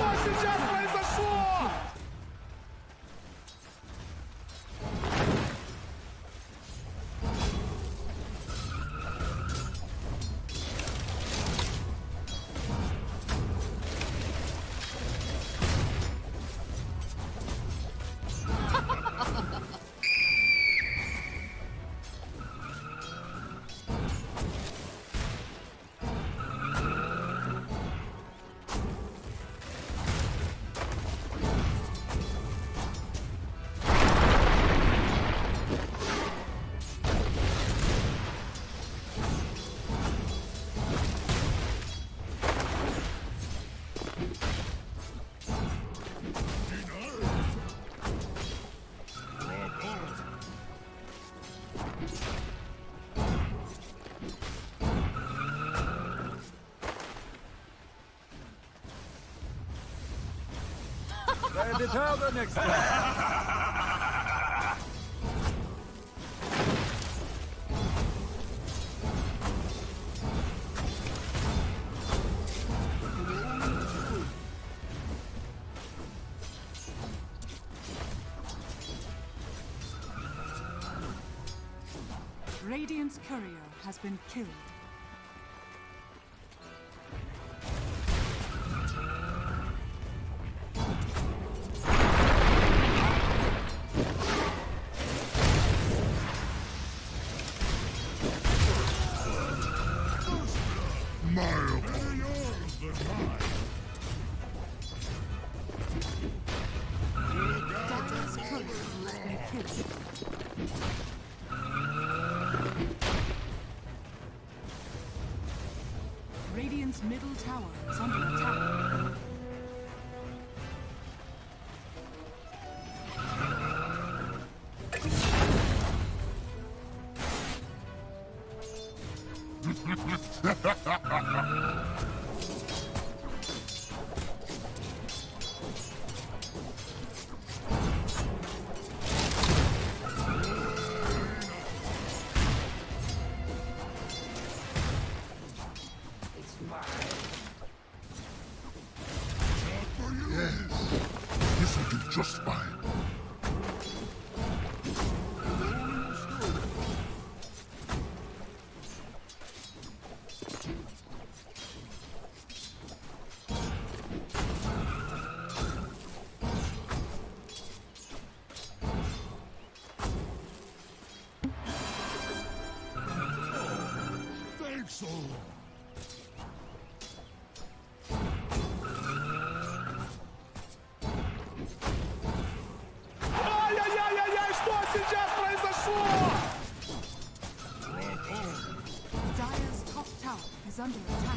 Что сейчас произошло? It's over next time. Radiant's courier has been killed. Radiant's middle tower is under attack. Ай-яй-яй-яй-яй! Что сейчас произошло? Dire's top tower is under attack.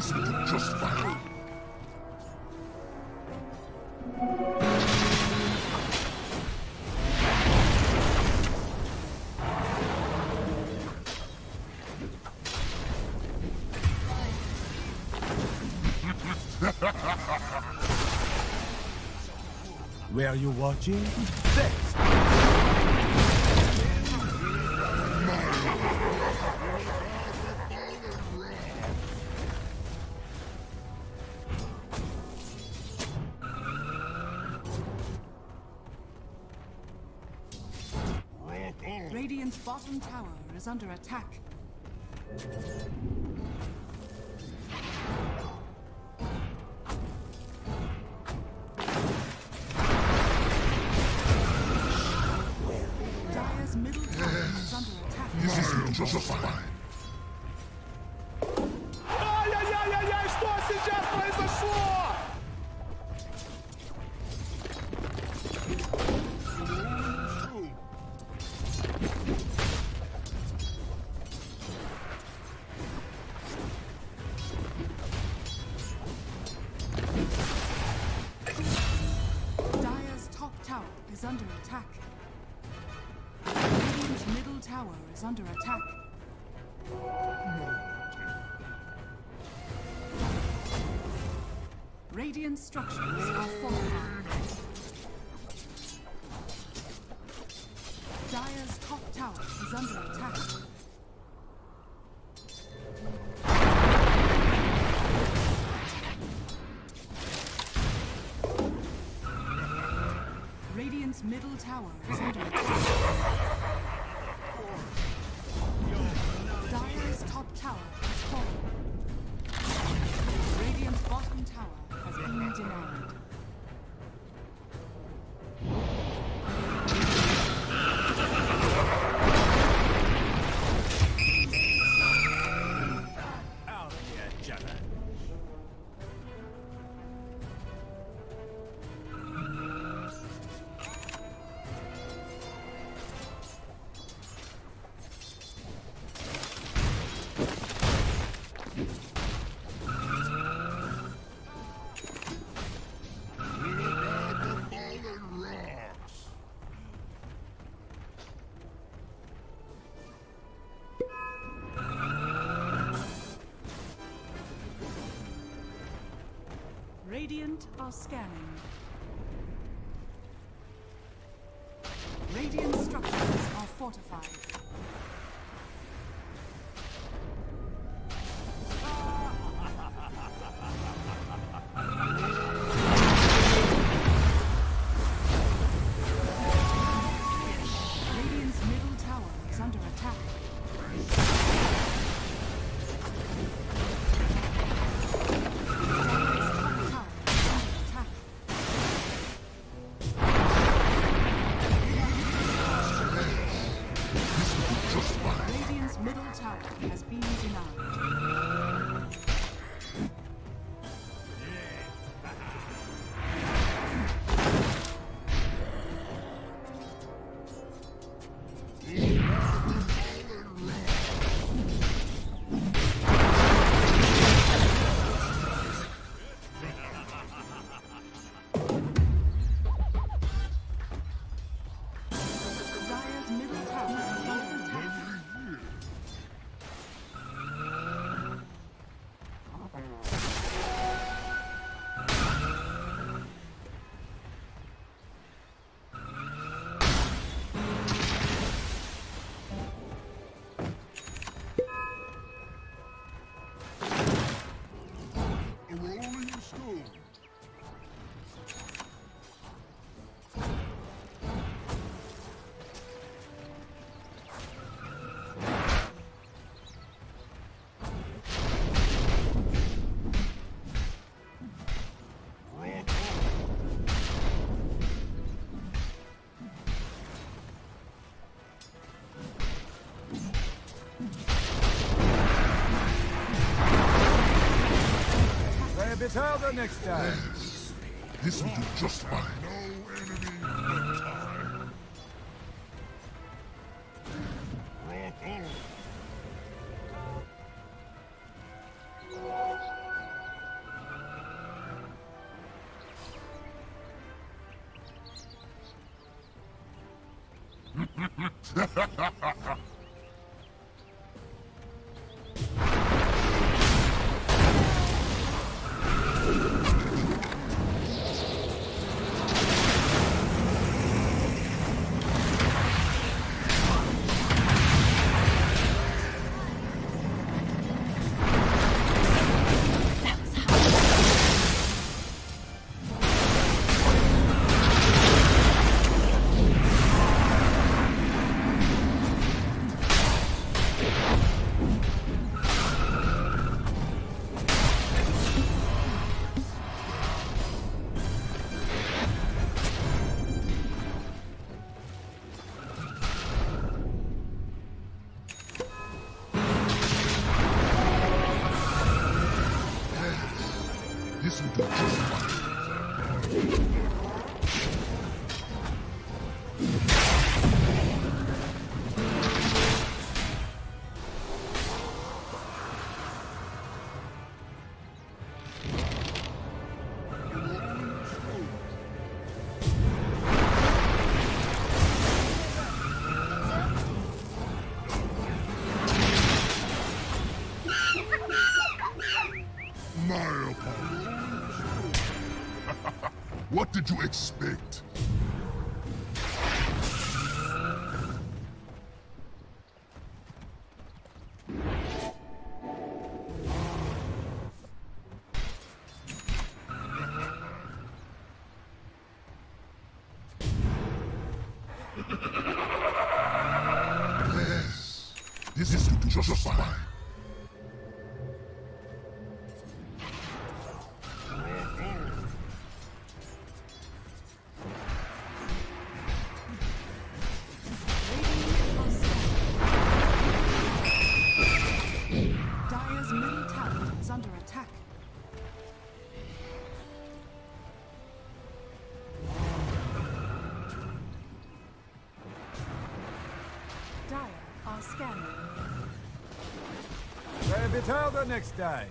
Isn't it just fine? Were you watching? Radiant's bottom tower is under attack. Dire's middle tower is under attack. This is fine. Ай-яй-яй-яй-яй! Что сейчас произошло? Under attack. Radiant's middle tower is under attack. Radiant structures are fortified. Dire's top tower is under attack. Radiant's middle tower is under attack. Dire's top tower has fallen. Radiant's bottom tower has been denied. Radiant are scanning. Radiant structures are fortified. Radiant's middle tower is under attack. It's harder next time. Yes. This will do just fine. No enemy, no time. Rock on. What did you expect? Yes, this is to justify. Tell the next day.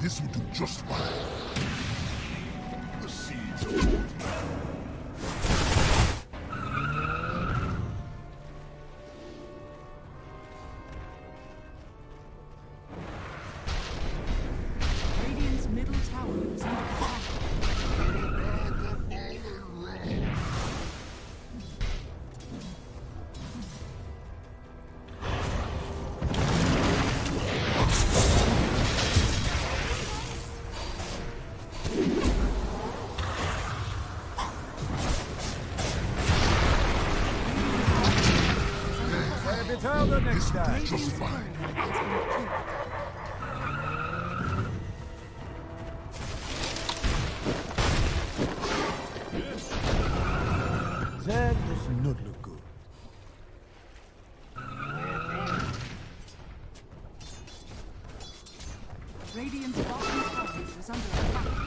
This will do just fine. The seeds. Vitale the next time. Just fine. That does not look good. Radiant's bottom fortress is under attack.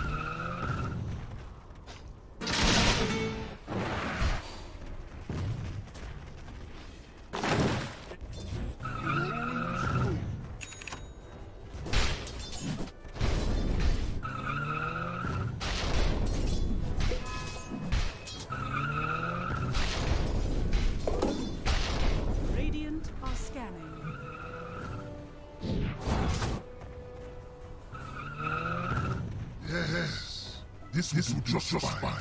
This will just fine.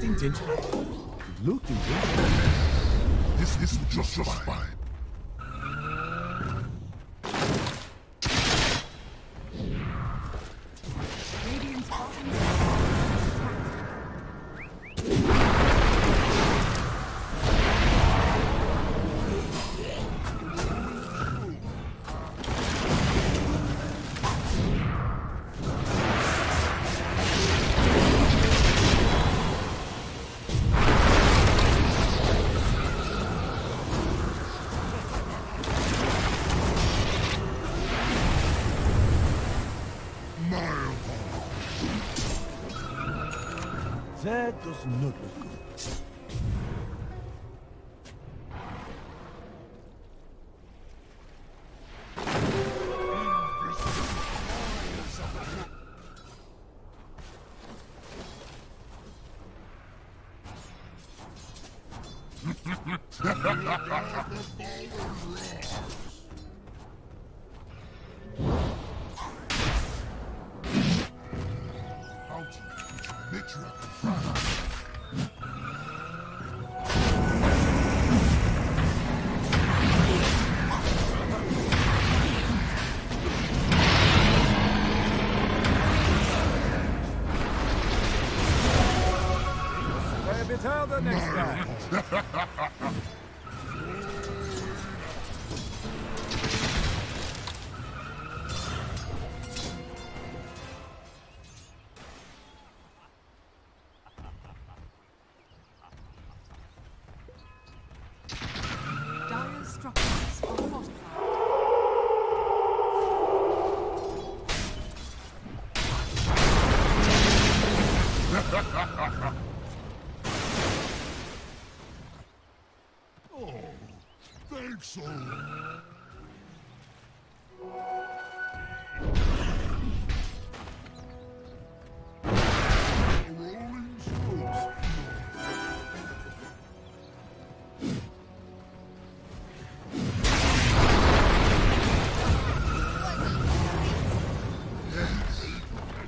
Intentional? It looked intentional. This is just fine. That does not look good. Tell the next guy.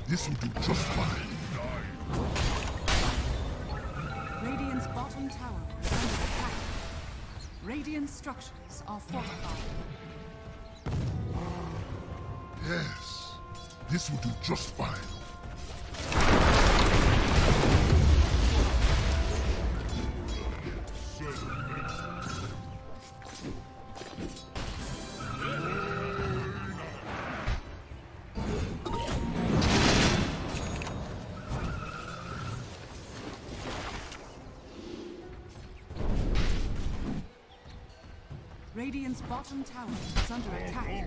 This will do just fine. Radiant's bottom tower is under attack. Radiant structures are fortified. Yes, this will do just fine. Radiant's bottom tower is under attack.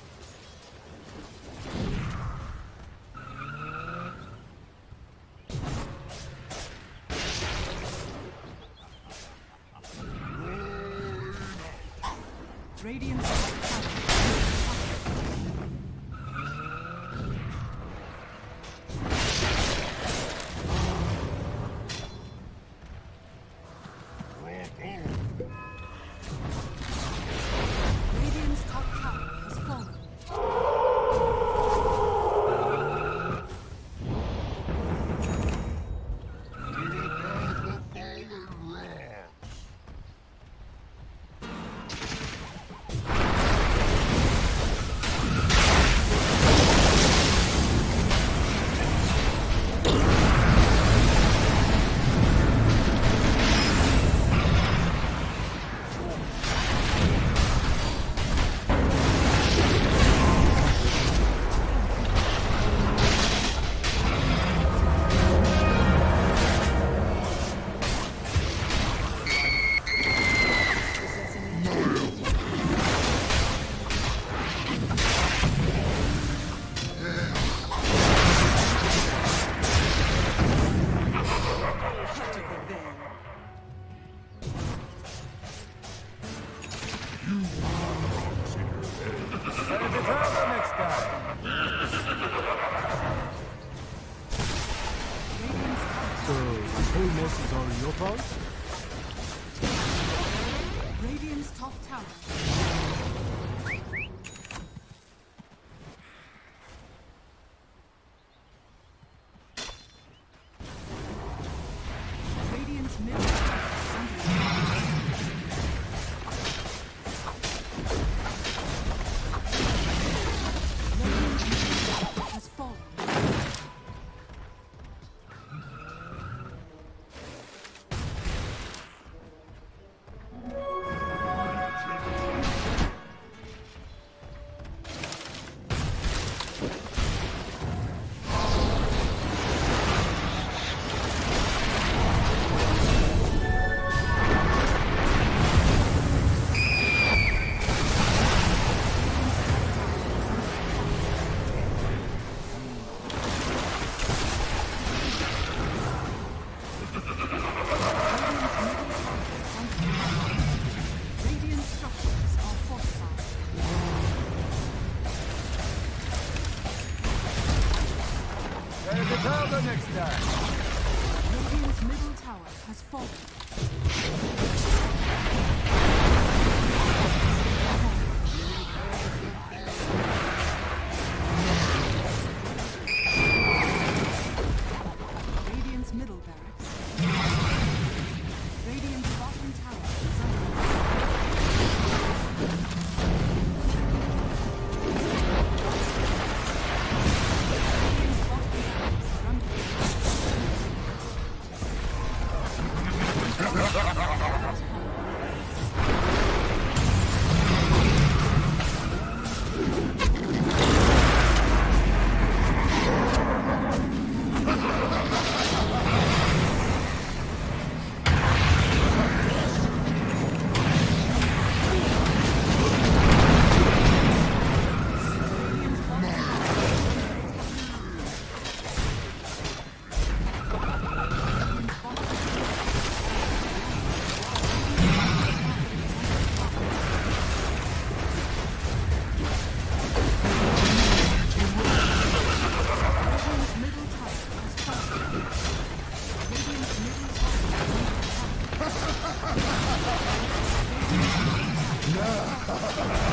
Radiant's bottom tower is Ha ha ha ha!